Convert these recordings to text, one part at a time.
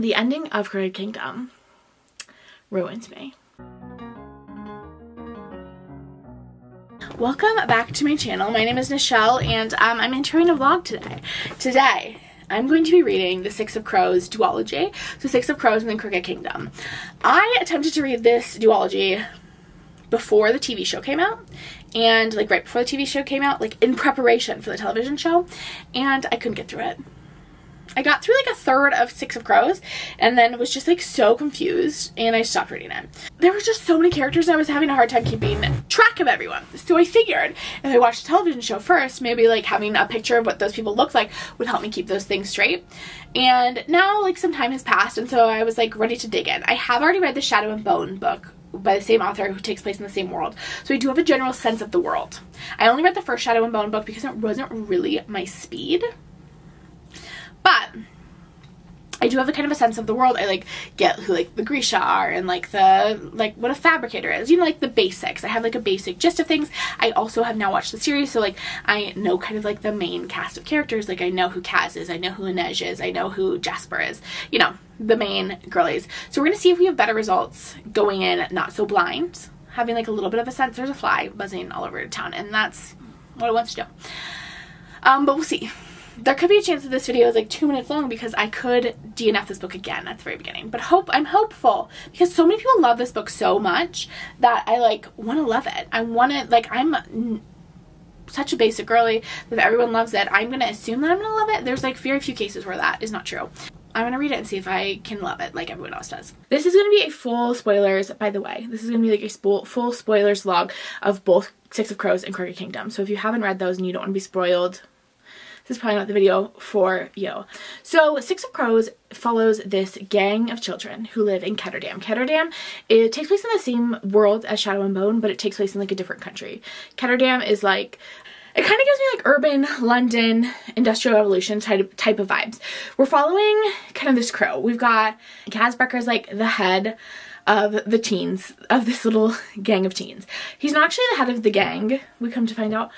The ending of Crooked Kingdom ruined me. Welcome back to my channel. My name is Nichelle and I'm entering a vlog today. Today, I'm going to be reading the Six of Crows duology. So Six of Crows and then Crooked Kingdom. I attempted to read this duology before the TV show came out, and like right before the TV show came out, like in preparation for the television show, and I couldn't get through it. I got through like a third of Six of Crows and then was just like so confused and I stopped reading it. There were just so many characters and I was having a hard time keeping track of everyone. So I figured if I watched the television show first, maybe like having a picture of what those people looked like would help me keep those things straight. And now like some time has passed and so I was like ready to dig in. I have already read the Shadow and Bone book by the same author who takes place in the same world. So I do have a general sense of the world. I only read the first Shadow and Bone book because it wasn't really my speed. But I do have a kind of a sense of the world. I like get who like the Grisha are and like the what a fabricator is, you know, like the basics. I have like a basic gist of things. I also have now watched the series, so like I know kind of like the main cast of characters. Like I know who Kaz is, I know who Inej is, I know who Jesper is, you know, the main girlies. So we're gonna see if we have better results going in, not so blind, having like a little bit of a sense. There's a fly buzzing all over town and that's what it wants to do. But we'll see. There could be a chance that this video is like 2 minutes long because I could DNF this book again at the very beginning. But I'm hopeful because so many people love this book so much that I like want to love it. I want to, like, I'm such a basic girly that everyone loves it. I'm going to assume that I'm going to love it. There's like very few cases where that is not true. I'm going to read it and see if I can love it like everyone else does. This is going to be a full spoilers, by the way. This is going to be like a full spoilers vlog of both Six of Crows and Crooked Kingdom. So if you haven't read those and you don't want to be spoiled, this is probably not the video for you. So Six of Crows follows this gang of children who live in Ketterdam. Ketterdam, it takes place in the same world as Shadow and Bone, but it takes place in like a different country. Ketterdam is like, it kind of gives me like urban London Industrial Revolution type of vibes. We're following kind of this crew. We've got Kaz Brekker is like the head of the teens, of this little gang of teens. He's not actually the head of the gang, we come to find out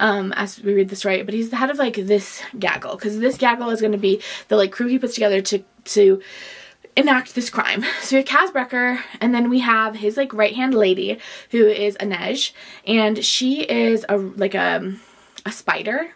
as we read the story, but he's the head of like this gaggle, because this gaggle is going to be the like crew he puts together to enact this crime. So we have Kaz Brekker, and then we have his like right-hand lady, who is Inej, and she is a spider,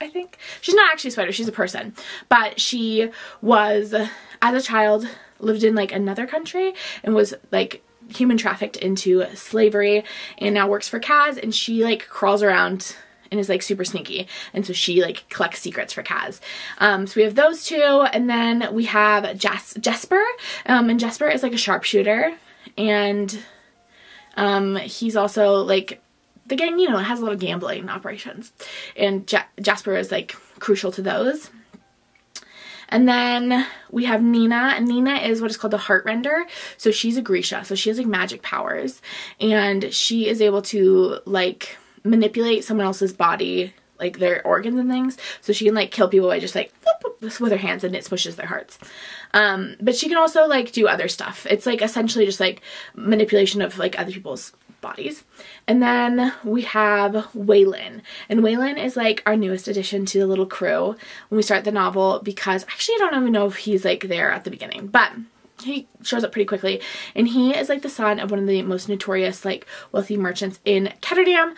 I think. She's not actually a spider, she's a person, but she was, as a child, lived in like another country and was like human trafficked into slavery and now works for Kaz, and she like crawls around and is like super sneaky, and so she like collects secrets for Kaz. So we have those two, and then we have Jesper, and Jesper is like a sharpshooter, and he's also like, the gang, you know, it has a lot of gambling operations, and Jesper is like crucial to those. And then we have Nina, and Nina is what is called the Heartrender. So she's a Grisha, so she has like magic powers, and she is able to like manipulate someone else's body, like their organs and things. So she can like kill people by just like whoop, whoop, with her hands, and it smushes their hearts. But she can also like do other stuff. It's like essentially just like manipulation of like other people's bodies. And then we have Waylon, and Waylon is like our newest addition to the little crew when we start the novel, because actually I don't even know if he's like there at the beginning, but he shows up pretty quickly, and he is like the son of one of the most notorious like wealthy merchants in Ketterdam,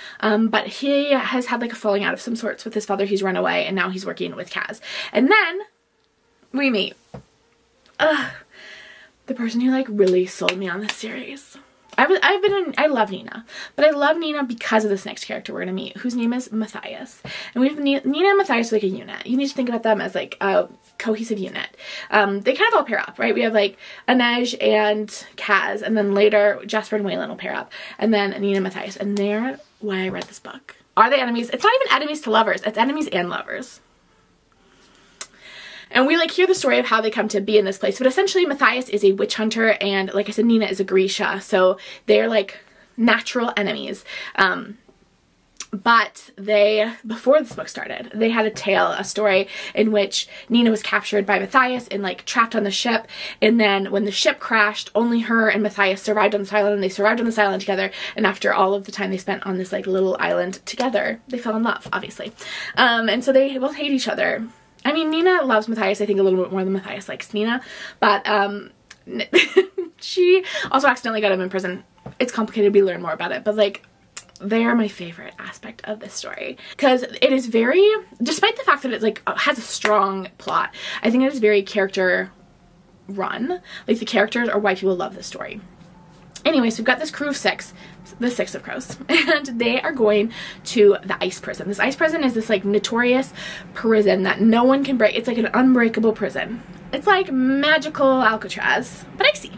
but he has had like a falling out of some sorts with his father. He's run away and now he's working with Kaz. And then we meet the person who like really sold me on this series. I love Nina, but I love Nina because of this next character we're going to meet, whose name is Matthias. And we have Nina and Matthias are like a unit. You need to think about them as like a cohesive unit. They kind of all pair up, right? We have like Inej and Kaz, and then later Jesper and Wylan will pair up, and then Nina and Matthias. And they're why I read this book. Are they enemies? It's not even enemies to lovers. It's enemies and lovers. And we like hear the story of how they come to be in this place, but essentially Matthias is a witch hunter, and like I said, Nina is a Grisha, so they're like natural enemies. But they, before this book started, they had a story in which Nina was captured by Matthias and like trapped on the ship, and then when the ship crashed, only her and Matthias survived on this island, and they survived on this island together, and after all of the time they spent on this like little island together, they fell in love, obviously. And so they both hate each other I mean, Nina loves Matthias, I think, a little bit more than Matthias likes Nina, but she also accidentally got him in prison. It's complicated, we learn more about it, but like, they are my favorite aspect of this story because it is very, despite the fact that it like has a strong plot, I think it is very character run. Like, the characters are why people love this story. Anyway, so we've got this crew of six, the Six of Crows, and they are going to the ice prison. This ice prison is this like notorious prison that no one can break. It's like an unbreakable prison. It's like magical Alcatraz, but icy.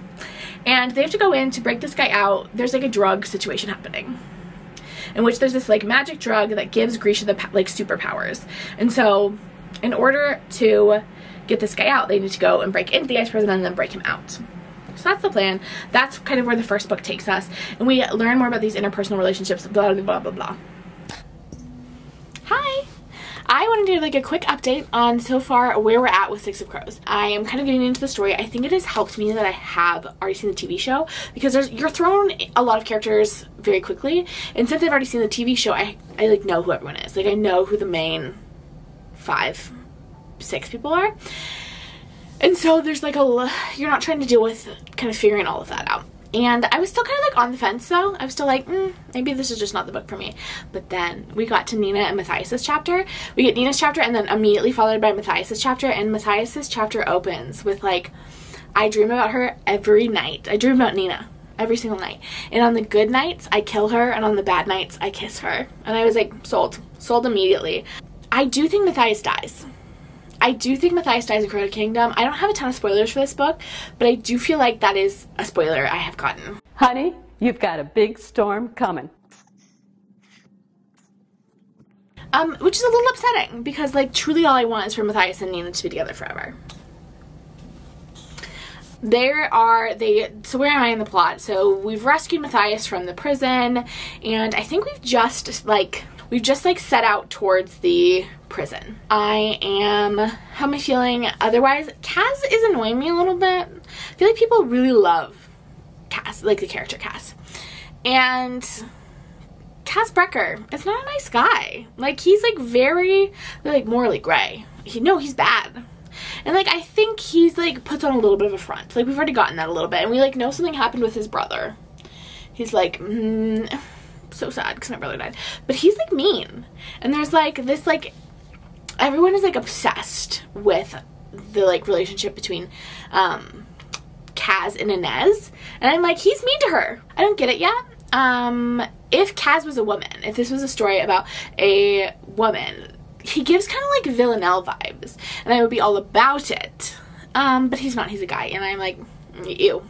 And they have to go in to break this guy out. There's like a drug situation happening, in which there's this like magic drug that gives Grisha the like superpowers. And so in order to get this guy out, they need to go and break into the ice prison and then break him out. So that's the plan. That's kind of where the first book takes us, and we learn more about these interpersonal relationships, blah blah blah blah blah. Hi! I want to do like a quick update on so far where we're at with Six of Crows. I am kind of getting into the story. I think it has helped me that I have already seen the TV show, because you're thrown a lot of characters very quickly, and since I've already seen the TV show, I like know who everyone is. Like, I know who the main 5, 6 people are. And so there's like a, you're not trying to deal with kind of figuring all of that out. And I was still kind of like on the fence though. I was still like, maybe this is just not the book for me. But then we got to Nina and Matthias's chapter. We get Nina's chapter and then immediately followed by Matthias's chapter. And Matthias's chapter opens with like, I dream about her every night. I dream about Nina every single night. And on the good nights, I kill her. And on the bad nights, I kiss her. And I was like, sold immediately. I do think Matthias dies. I do think Matthias dies in Crooked Kingdom. I don't have a ton of spoilers for this book, but I do feel like that is a spoiler I have gotten. Honey, you've got a big storm coming. Which is a little upsetting, because like truly all I want is for Matthias and Nina to be together forever. So where am I in the plot? So we've rescued Matthias from the prison, and I think we've just set out towards the prison. How am I feeling otherwise? Kaz is annoying me a little bit. I feel like people really love Kaz, like the character Kaz. And Kaz Brekker is not a nice guy. Like, he's like very, like, morally gray. He's bad. And like, I think he's like puts on a little bit of a front. Like, we've already gotten that a little bit, and we like know something happened with his brother. He's like, so sad because my brother died, but he's like mean, and there's like this like everyone is like obsessed with the like relationship between Kaz and Inej, and I'm like, he's mean to her. I don't get it yet. If Kaz was a woman, if this was a story about a woman, he gives kind of like Villanelle vibes, and I would be all about it. But he's not, he's a guy, and I'm like, ew,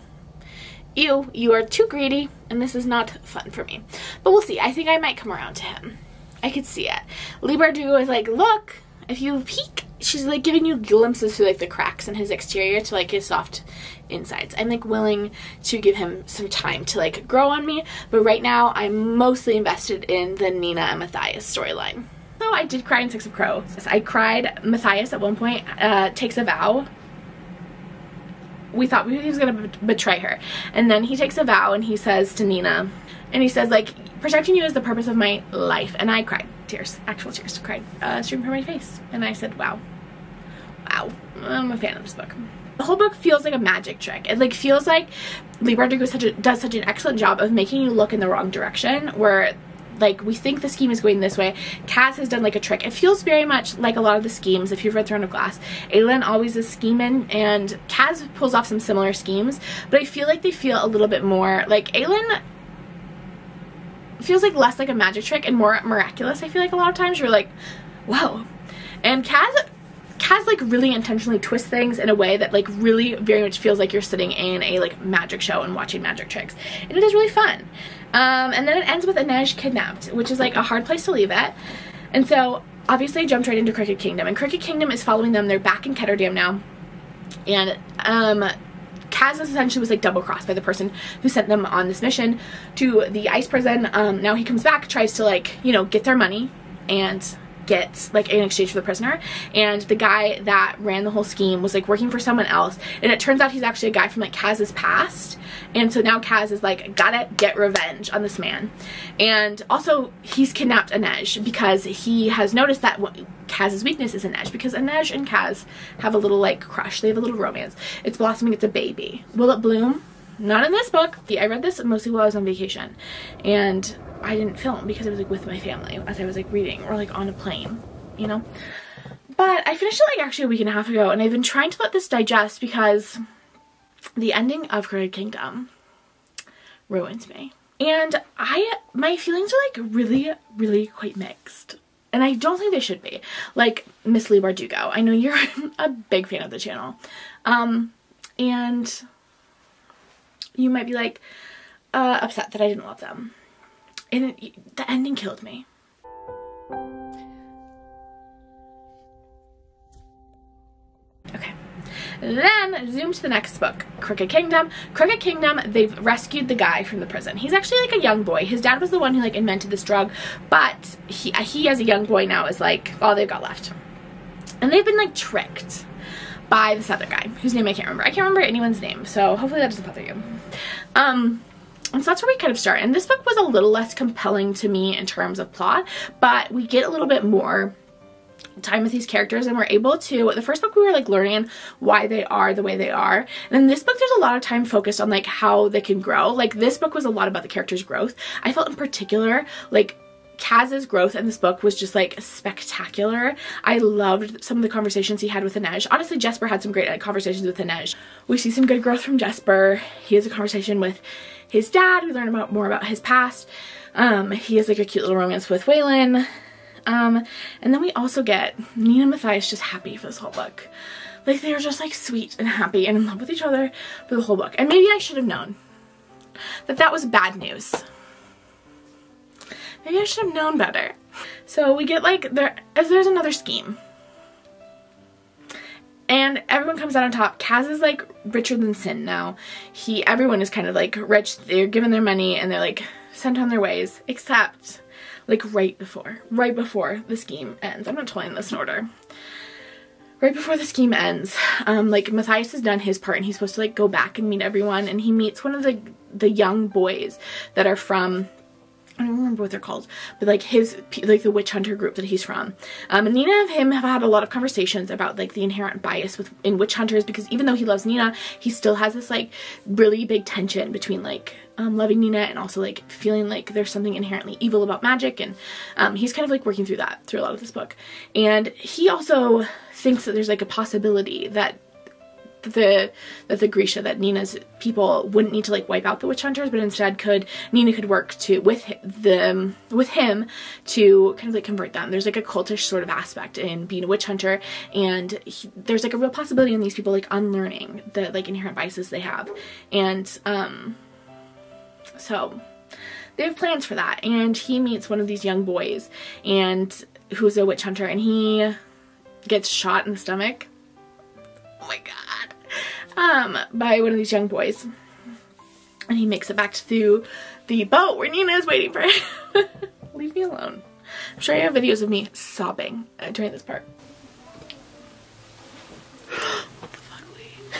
you are too greedy, and this is not fun for me. But we'll see. I think I might come around to him. I could see it. Leigh Bardugo is like, look, if you peek, she's like giving you glimpses through like the cracks in his exterior to like his soft insides. I'm like willing to give him some time to like grow on me, but right now I'm mostly invested in the Nina and Matthias storyline. So I did cry in Six of Crows. I cried. Matthias at one point takes a vow. We thought he was going to betray her. And then he takes a vow and he says to Nina, and he says like, protecting you is the purpose of my life. And I cried. Tears. Actual tears. Cried. Streamed from my face. And I said, wow. Wow. I'm a fan of this book. The whole book feels like a magic trick. It like feels like Leigh Bardugo does such an excellent job of making you look in the wrong direction, where like we think the scheme is going this way. Kaz has done like a trick. It feels very much like a lot of the schemes. If you've read Throne of Glass, Wylan always is scheming, and Kaz pulls off some similar schemes, but I feel like they feel a little bit more like Wylan feels like less like a magic trick and more miraculous. I feel like a lot of times you're like, whoa. And Kaz like really intentionally twists things in a way that like really very much feels like you're sitting in a like magic show and watching magic tricks, and it is really fun. And then it ends with Inej kidnapped, which is like a hard place to leave it. And so obviously I jumped right into Crooked Kingdom, and Crooked Kingdom is following them. They're back in Ketterdam now, and Kaz essentially was like double crossed by the person who sent them on this mission to the ice prison. Now he comes back, tries to like, you know, get their money and gets, like, in exchange for the prisoner. And the guy that ran the whole scheme was, like, working for someone else. And it turns out he's actually a guy from, like, Kaz's past. And so now Kaz is like, gotta get revenge on this man. And also, he's kidnapped Inej because he has noticed that Kaz's weakness is Inej, because Inej and Kaz have a little, like, crush. They have a little romance. It's blossoming. It's a baby. Will it bloom? Not in this book. I read this mostly while I was on vacation, and I didn't film because I was, like, with my family as I was, like, reading or, like, on a plane, you know. But I finished it, like, actually a week and a half ago, and I've been trying to let this digest because the ending of Crooked Kingdom ruins me. And my feelings are, like, really, really quite mixed. And I don't think they should be. Like, Miss Leigh Bardugo, I know you're a big fan of the channel. And you might be, like, upset that I didn't love them. And the ending killed me. Okay. Then, zoom to the next book, Crooked Kingdom. Crooked Kingdom, they've rescued the guy from the prison. He's actually, like, a young boy. His dad was the one who, like, invented this drug, but he as a young boy now is, like, all they've got left. And they've been, like, tricked by this other guy, whose name I can't remember. I can't remember anyone's name, so hopefully that doesn't bother you. And so that's where we kind of start. And this book was a little less compelling to me in terms of plot, but we get a little bit more time with these characters, and we're able to, the first book we were, like, learning why they are the way they are, and in this book there's a lot of time focused on, like, how they can grow. Like, this book was a lot about the character's growth. I felt in particular, like, Kaz's growth in this book was just, like, spectacular. I loved some of the conversations he had with Inej. Honestly, Jesper had some great conversations with Inej. We see some good growth from Jesper. He has a conversation with his dad. We learn about more about his past. He has, like, a cute little romance with Waylon. And then we also get Nina and Matthias just happy for this whole book. Like, they are just, like, sweet and happy and in love with each other for the whole book. And maybe I should have known that that was bad news. Maybe I should have known better. So we get, like, there's another scheme. And everyone comes out on top. Kaz is, like, richer than sin now. Everyone is kind of, like, rich. They're given their money and they're, like, sent on their ways. Except, like, right before the scheme ends. I'm not telling this in order. Right before the scheme ends, like, Matthias has done his part and he's supposed to, like, go back and meet everyone. And he meets one of the young boys that are from, I don't remember what they're called, but, like, the witch hunter group that he's from. And Nina and him have had a lot of conversations about, like, the inherent bias in witch hunters, because even though he loves Nina, he still has this, like, really big tension between, like, loving Nina and also, like, feeling like there's something inherently evil about magic. And he's kind of, like, working through that through a lot of this book. And he also thinks that there's, like, a possibility that the Grisha, that Nina's people wouldn't need to, like, wipe out the witch hunters, but instead Nina could work with him to kind of, like, convert them. There's, like, a cultish sort of aspect in being a witch hunter, and there's, like, a real possibility in these people, like, unlearning the, like, inherent biases they have. And so they have plans for that. And he meets one of these young boys and who's a witch hunter, and he gets shot in the stomach. Oh my god. By one of these young boys. And he makes it back through the boat where Nina is waiting for him. Leave me alone. I'm sure I have videos of me sobbing during this part. What the fuck, Lee?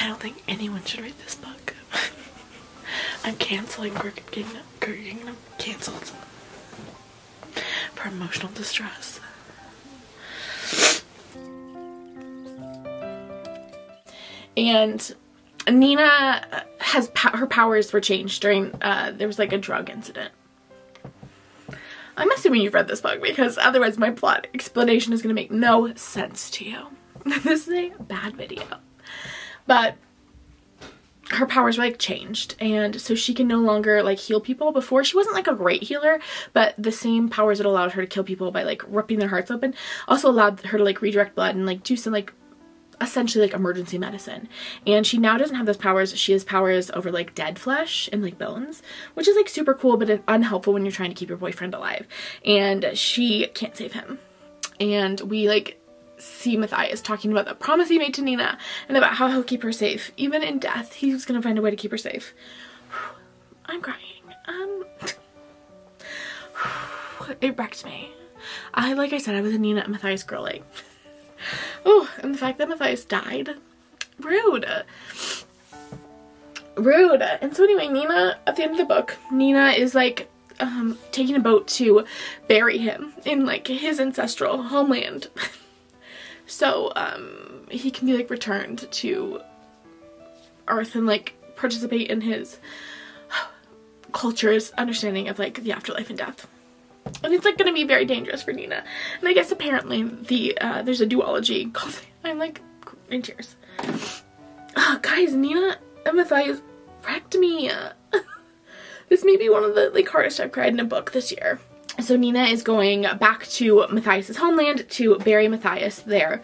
I don't think anyone should read this book. I'm canceling Crooked Kingdom. Crooked Kingdom canceled. For emotional distress. And Nina has, her powers were changed during, there was, like, a drug incident. I'm assuming you've read this book, because otherwise my plot explanation is going to make no sense to you. This is a bad video. But her powers were, like, changed, and so she can no longer, like, heal people. Before, she wasn't, like, a great healer, but the same powers that allowed her to kill people by, like, ripping their hearts open also allowed her to, like, redirect blood and, like, do some, like, essentially, like, emergency medicine. And she now doesn't have those powers. She has powers over, like, dead flesh and, like, bones, which is, like, super cool but unhelpful when you're trying to keep your boyfriend alive. And she can't save him. And we, like, see Matthias talking about the promise he made to Nina and about how he'll keep her safe. Even in death, he's gonna find a way to keep her safe. I'm crying. it wrecked me. Like I said, I was a Nina and Matthias girl, like, oh, and the fact that Matthias died, rude. And so anyway, Nina, at the end of the book, Nina is like taking a boat to bury him in like his ancestral homeland, so he can be like returned to Earth and like participate in his culture's understanding of like the afterlife and death. And it's like gonna be very dangerous for Nina. And I guess apparently the there's a duology called, I'm like in tears. Oh, guys, Nina and Matthias wrecked me. This may be one of the like hardest I've cried in a book this year. So Nina is going back to Matthias's homeland to bury Matthias there,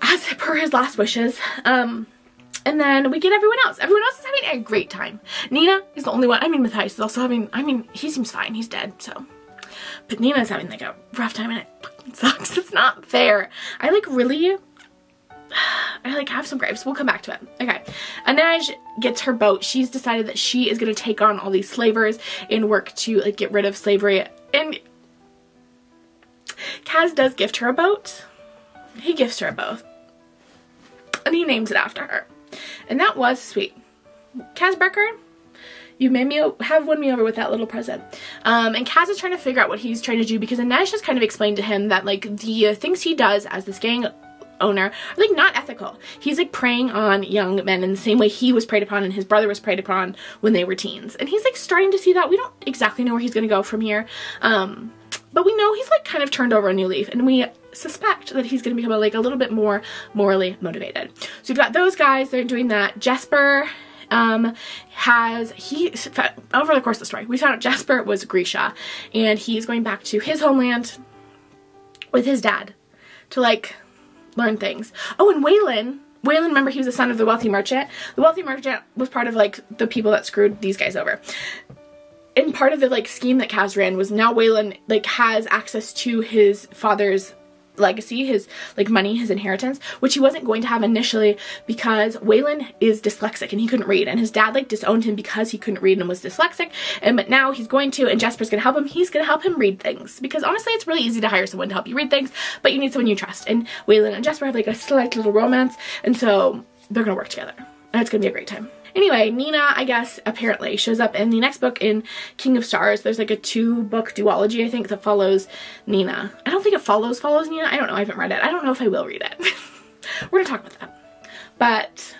as per his last wishes. And then we get everyone else. Everyone else is having a great time. Nina is the only one. I mean, Matthias is also having, I mean, he seems fine. He's dead, so. But Nina's having like a rough time and it fucking sucks. It's not fair. I like really, I like have some gripes. We'll come back to it. Okay. Inej gets her boat. She's decided that she is going to take on all these slavers and work to like get rid of slavery. And Kaz does gift her a boat. He gifts her a boat. And he names it after her. And that was sweet. Kaz Brekker, you made me have won me over with that little present. And Kaz is trying to figure out what he's trying to do because Inej just kind of explained to him that like the things he does as this gang owner are like not ethical. He's like preying on young men in the same way he was preyed upon and his brother was preyed upon when they were teens. And he's like starting to see that. We don't exactly know where he's going to go from here. But we know he's like kind of turned over a new leaf, and we suspect that he's going to become like a little bit more morally motivated. So you've got those guys, they're doing that. Jesper over the course of the story, we found out Jesper was Grisha, and he's going back to his homeland with his dad to like learn things. Oh, and Waylon, remember, he was the son of the wealthy merchant. The wealthy merchant was part of like the people that screwed these guys over. And part of the like scheme that Kaz ran was now Wylan like has access to his father's legacy, his like money, his inheritance, which he wasn't going to have initially because Wylan is dyslexic and he couldn't read, and his dad like disowned him because he couldn't read and was dyslexic. And but now he's going to, and Jesper's gonna help him. He's gonna help him read things because honestly it's really easy to hire someone to help you read things, but you need someone you trust. And Wylan and Jesper have like a slight little romance, and so they're gonna work together and it's gonna be a great time. Anyway, Nina, I guess, apparently shows up in the next book in King of Stars. There's like a two-book duology, I think, that follows Nina. I don't think it follows Nina. I don't know. I haven't read it. I don't know if I will read it. We're going to talk about that. But,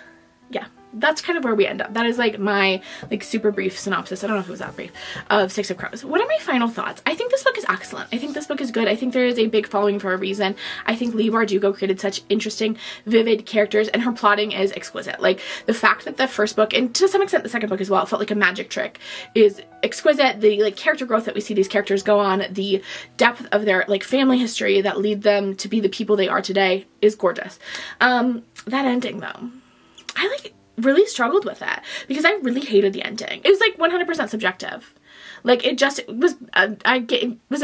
yeah, that's kind of where we end up. That is like my like super brief synopsis. I don't know if it was that brief. Of Six of Crows. What are my final thoughts? I think this book is excellent. I think this book is good. I think there is a big following for a reason. I think Leigh Bardugo created such interesting, vivid characters, and her plotting is exquisite. Like the fact that the first book, and to some extent the second book as well, felt like a magic trick is exquisite. The like character growth that we see these characters go on, the depth of their like family history that lead them to be the people they are today is gorgeous. That ending though, I like really struggled with that because I really hated the ending. It was like 100% subjective. Like it was a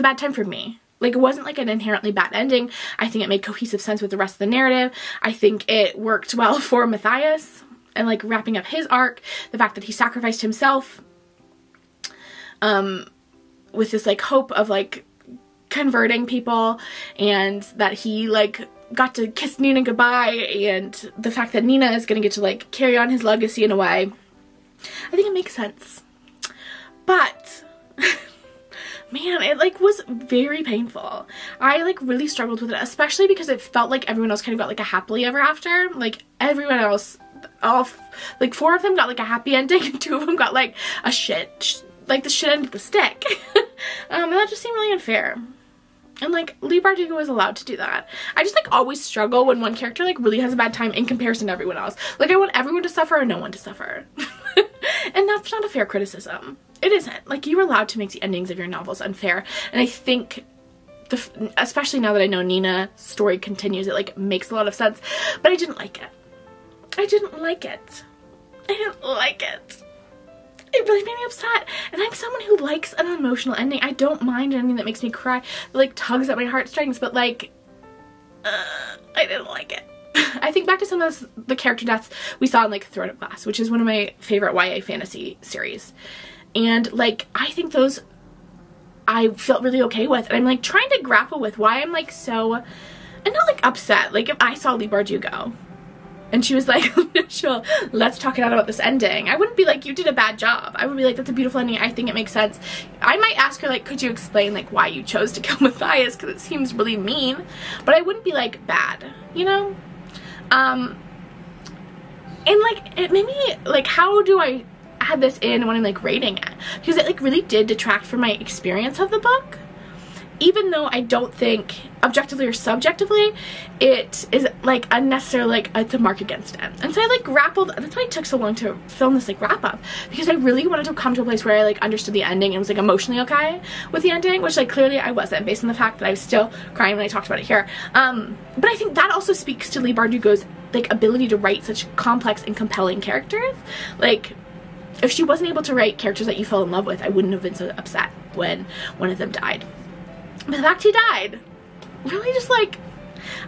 bad time for me. Like it wasn't like an inherently bad ending. I think it made cohesive sense with the rest of the narrative. I think it worked well for Matthias and like wrapping up his arc. The fact that he sacrificed himself with this like hope of like converting people, and that he like got to kiss Nina goodbye, and the fact that Nina is gonna get to like carry on his legacy in a way. I think it makes sense. But man, it like was very painful. I like really struggled with it, especially because it felt like everyone else kind of got like a happily ever after. Like everyone else, like four of them got like a happy ending and two of them got like a shit, like the shit end of the stick. And that just seemed really unfair. And like Leigh Bardugo was allowed to do that. I just like always struggle when one character like really has a bad time in comparison to everyone else. Like I want everyone to suffer and no one to suffer. And that's not a fair criticism. It isn't. Like you're allowed to make the endings of your novels unfair. And I think especially now that I know Nina's story continues, it like makes a lot of sense. But I didn't like it. I didn't like it. I didn't like it. It really made me upset, and I'm someone who likes an emotional ending. I don't mind anything that makes me cry, that like tugs at my heartstrings, but like, I didn't like it. I think back to some of the character deaths we saw in like Throne of Glass, which is one of my favorite YA fantasy series, and like I think those I felt really okay with. And I'm like trying to grapple with why I'm like so, and not like upset. Like if I saw Leigh Bardugo and she was like, Nichelle, let's talk it out about this ending, I wouldn't be like, you did a bad job. I would be like, that's a beautiful ending. I think it makes sense. I might ask her like, could you explain like why you chose to kill Matthias? Because it seems really mean. But I wouldn't be like bad, you know? And like, it made me like, how do I add this in when I'm like rating it? Because it like really did detract from my experience of the book. Even though I don't think, objectively or subjectively, it is like unnecessary, like it's a mark against it. And so I like grappled, that's why it took so long to film this like wrap up, because I really wanted to come to a place where I like understood the ending and was like emotionally okay with the ending, which like clearly I wasn't, based on the fact that I was still crying when I talked about it here. But I think that also speaks to Leigh Bardugo's like ability to write such complex and compelling characters. Like, if she wasn't able to write characters that you fell in love with, I wouldn't have been so upset when one of them died. But the fact he died, really just like,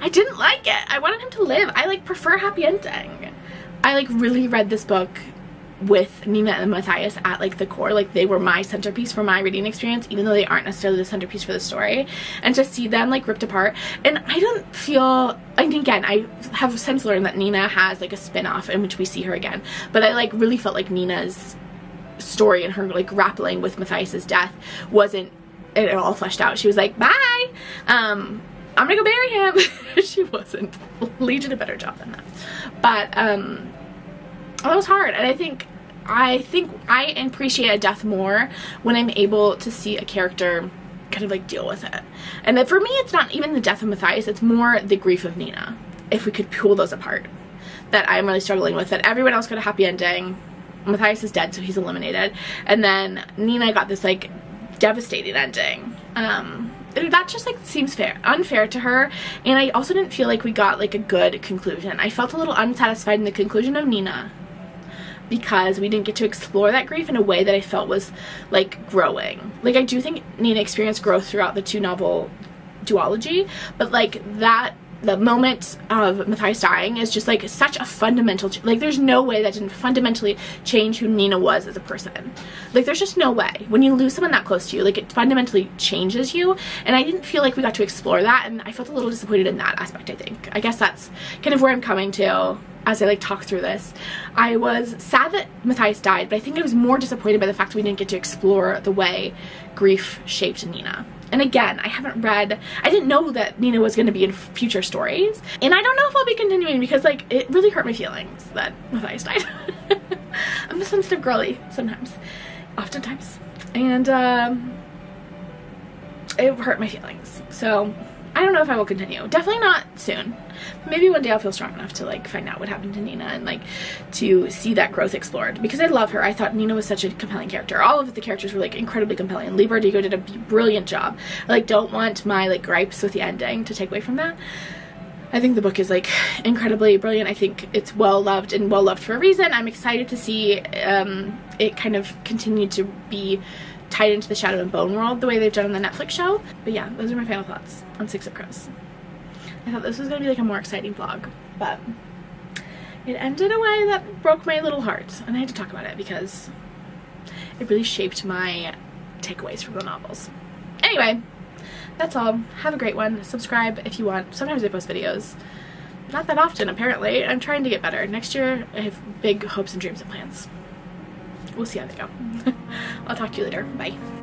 I didn't like it. I wanted him to live. I like prefer a happy ending. I like really read this book with Nina and Matthias at like the core. Like they were my centerpiece for my reading experience, even though they aren't necessarily the centerpiece for the story. And to see them like ripped apart, and I don't feel, and again, I have since learned that Nina has like a spin-off in which we see her again, but I like really felt like Nina's story and her like grappling with Matthias's death wasn't it all fleshed out. She was like, bye, I'm gonna go bury him. She wasn't. Leigh did a better job than that. But that was hard, and I think I appreciate a death more when I'm able to see a character kind of like deal with it. And that for me, it's not even the death of Matthias, it's more the grief of Nina, if we could pull those apart, that I'm really struggling with. That everyone else got a happy ending. Matthias is dead, so he's eliminated, and then Nina got this like devastating ending. That just like seems unfair to her. And I also didn't feel like we got like a good conclusion. I felt a little unsatisfied in the conclusion of Nina because we didn't get to explore that grief in a way that I felt was like growing. Like I do think Nina experienced growth throughout the two novel duology, but like that the moment of Matthias dying is just like such a fundamental like there's no way that didn't fundamentally change who Nina was as a person. Like there's just no way. When you lose someone that close to you, like it fundamentally changes you, and I didn't feel like we got to explore that, and I felt a little disappointed in that aspect, I think. I guess that's kind of where I'm coming to as I like talk through this. I was sad that Matthias died, but I think I was more disappointed by the fact that we didn't get to explore the way grief shaped Nina. And again, I haven't read, I didn't know that Nina was going to be in future stories. And I don't know if I'll be continuing because like it really hurt my feelings that Matthias died. I'm a sensitive girly sometimes, oftentimes. And it hurt my feelings. So I don't know if I will continue. Definitely not soon. Maybe one day I'll feel strong enough to like find out what happened to Nina and like to see that growth explored, because I love her. I thought Nina was such a compelling character. All of the characters were like incredibly compelling, and Leigh Bardugo did a brilliant job. I like don't want my like gripes with the ending to take away from that. I think the book is like incredibly brilliant. I think it's well loved and well loved for a reason. I'm excited to see it kind of continue to be tied into the Shadow and Bone world the way they've done on the Netflix show. But yeah, those are my final thoughts on Six of Crows. I thought this was gonna be like a more exciting vlog, but it ended in a way that broke my little heart, and I had to talk about it because it really shaped my takeaways from the novels. Anyway, that's all. Have a great one. Subscribe if you want. Sometimes I post videos. Not that often, apparently. I'm trying to get better. Next year, I have big hopes and dreams and plans. We'll see how they go. I'll talk to you later. Bye.